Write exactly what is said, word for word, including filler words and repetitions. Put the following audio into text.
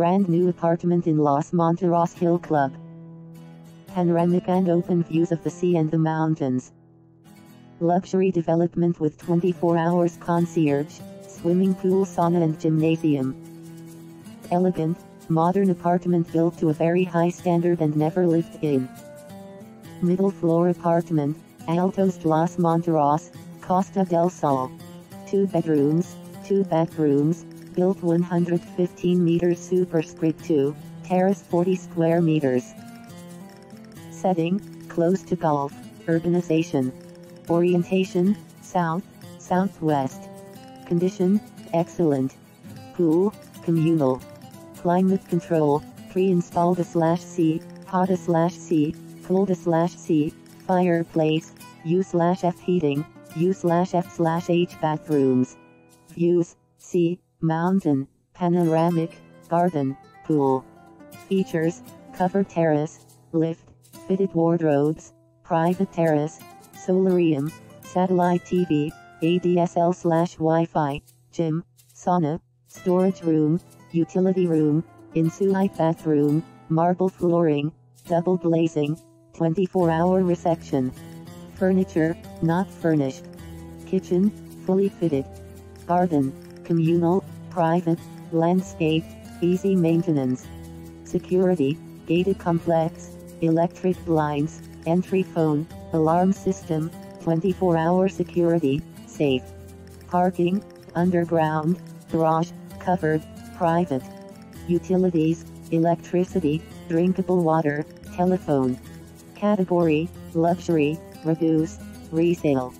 brand new apartment in Los Monteros Hill Club. Panoramic and open views of the sea and the mountains. Luxury development with twenty-four hours concierge, swimming pool, sauna and gymnasium. Elegant, modern apartment built to a very high standard and never lived in. Middle floor apartment, Altos de los Monteros, Costa del Sol. Two bedrooms, two bathrooms, built one hundred fifteen meters superscript two, terrace forty square meters. Setting, close to Gulf, urbanization. Orientation, south, southwest. Condition, excellent. Pool, communal. Climate control, pre-installed a/c, hot a/c, cold a/c, fireplace, U/F heating, U/F/H bathrooms. Views, sea, mountain, panoramic, garden, pool. Features, covered terrace, lift, fitted wardrobes, private terrace, solarium, satellite T V, A D S L slash Wi-Fi, gym, sauna, storage room, utility room, ensuite bathroom, marble flooring, double glazing, twenty-four hour reception. Furniture, not furnished. Kitchen, fully fitted. Garden, communal, private, landscape, easy maintenance. Security, gated complex, electric blinds, entry phone, alarm system, twenty-four hour security, safe. Parking, underground, garage, covered, private. Utilities, electricity, drinkable water, telephone. Category, luxury, reduced, resale.